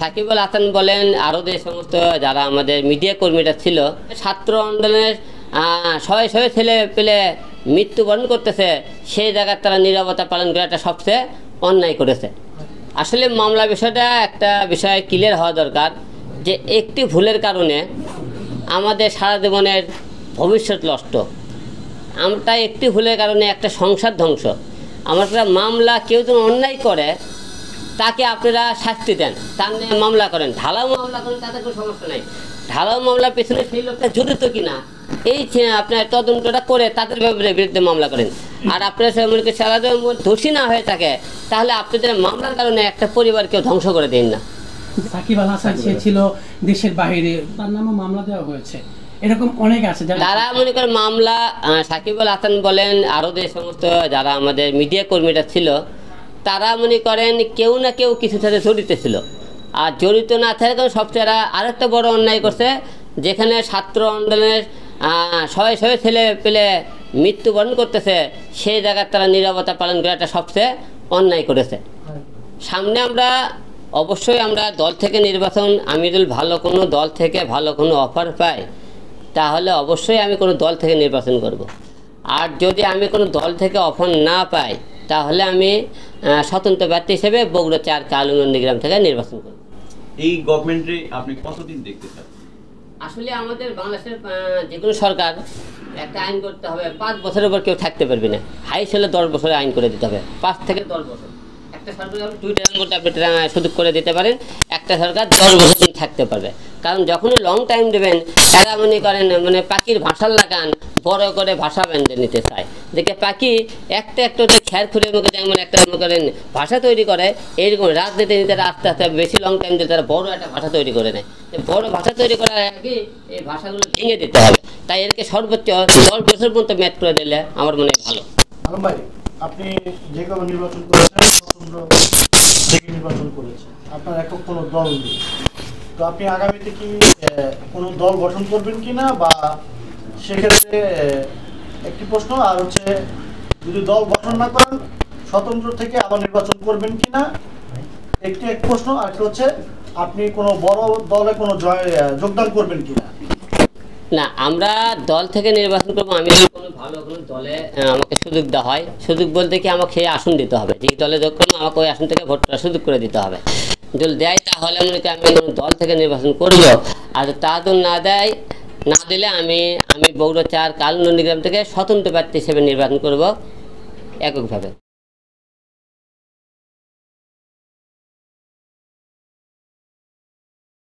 সাকিব আল হাসান বলেন আরও যে সমস্ত যারা আমাদের মিডিয়া কর্মীরা ছিল, ছাত্র আন্দোলনের শয়ে শয়ে ছেলে পেলে মৃত্যুবরণ করতেছে, সেই জায়গার তারা নীরবতা পালন করে একটা সবচেয়ে অন্যায় করেছে। আসলে মামলা বিষয়টা একটা বিষয় ক্লিয়ার হওয়া দরকার যে একটি ভুলের কারণে আমাদের সারা জীবনের ভবিষ্যৎ নষ্ট, আমরা একটি ভুলের কারণে একটা সংসার ধ্বংস। আমরা মামলা কেউ যেন অন্যায় করে তাকে আপনারা শাস্তি দেন, তার নিয়ে মামলা করেন, ঢালাও মামলা করেন, তাতে কোনো সমস্যা নেই। ঢালাও মামলার পেছনে সেই লোকটা জড়িত কিনা এই আপনার তদন্তটা করে তাদের বিরুদ্ধে মামলা করেন। আর আপনারা সেগুলোকে সারা দোষী না হয়ে থাকে তাহলে আপনাদের মামলার কারণে একটা পরিবারকেও ধ্বংস করে দেন না। সাকিব আল হাসান সে ছিল দেশের বাইরে, তার নামে মামলা দেওয়া হয়েছে, এরকম অনেক আছে যারা মনে করেন মামলা। সাকিব আল হাসান বলেন আরও যে সমস্ত যারা আমাদের মিডিয়া কর্মীরা ছিল তারা মনে করেন কেউ না কেউ কিছুর সাথে জড়িত ছিল, আর জড়িত না থাকলেও সবচেয়ে আরেকটা বড় অন্যায় করছে যেখানে ছাত্র আন্দোলনের শয়ে শয়ে ছেলে পেলে মৃত্যুবরণ করতেছে, সেই জায়গার তারা নীরবতা পালন করে একটা সবচেয়ে অন্যায় করেছে। সামনে আমরা অবশ্যই আমরা দল থেকে নির্বাচন, আমি যদি ভালো কোনো দল থেকে ভালো কোনো অফার পাই তাহলে অবশ্যই আমি কোনো দল থেকে নির্বাচন করব। আর যদি আমি কোনো দল থেকে অফার না পাই তাহলে আমি স্বতন্ত্র ব্যক্তি হিসেবে বগুড়া ৪ কালুনন্দীগ্রাম থেকে নির্বাচন করব। এই গভর্নমেন্টে আপনি কতদিন দেখতে চান? আসলে আমাদের বাংলাদেশের যে কোনো সরকার একটা আইন করতে হবে, ৫ বছরের উপর কেউ থাকতে পারবে না, হাইস্ট হলে ১০ বছরে আইন করে দিতে হবে, ৫ থেকে ১০ বছর। একটা সরকার আপনি ২ টার্ম করতে আপনি সুযোগ করে দিতে পারেন, একটা সরকার ১০ বছর থাকতে পারবে। কারণ যখন লং টাইম দেবেন তারা মনে করেন মানে পাখির ভাষার লাগান বড় করে ভাষা বেঁধে নিতে চায়, দেখে পাখি একটা একটা খ্যার খুঁড়ে মুখে যেমন একটা মনে করেন ভাষা তৈরি করে, এইরকম রাজনীতি নিতে আস্তে আস্তে বেশি লং টাইম দিলে তারা বড় একটা ভাষা তৈরি করে নেয়। বড় ভাষা তৈরি করার আগে এই ভাষাগুলো ভেঙে দিতে হবে, তাই এরকে সর্বোচ্চ ১০ বছর পর্যন্ত ম্যাচ করে দিলে আমার মনে হয় ভালো। আপনি যে কোনো নির্বাচন করেছেন, স্বতন্ত্র থেকে নির্বাচন করেছেন, আপনার একক কোনো দল নেই, তো আপনি আগামীতে কি কোনো দল গঠন করবেন কিনা? বা সেক্ষেত্রে একটি প্রশ্ন, আর হচ্ছে যদি দল গঠন না করেন স্বতন্ত্র থেকে আবার নির্বাচন করবেন কিনা, একটি এক প্রশ্ন। আর কি হচ্ছে আপনি কোনো বড় দলে কোনো যোগদান করবেন কিনা? না, আমরা দল থেকে নির্বাচন করবো। আমি কোনো ভালো কোনো দলে আমাকে সুযোগ দেওয়া হয়, সুযোগ বলতে কি আমাকে সেই আসন দিতে হবে, যে দলে যোগ করবো আমাকে ওই আসন থেকে ভোটটা সুযোগ করে দিতে হবে। যদি দেয় তাহলে আমি কোনো দল থেকে নির্বাচন করব, আর তা যদি না দেয় না দিলে আমি বগুড়া ৪ কালুনন্দীগ্রাম থেকে স্বতন্ত্র প্রার্থী হিসেবে নির্বাচন করব এককভাবে।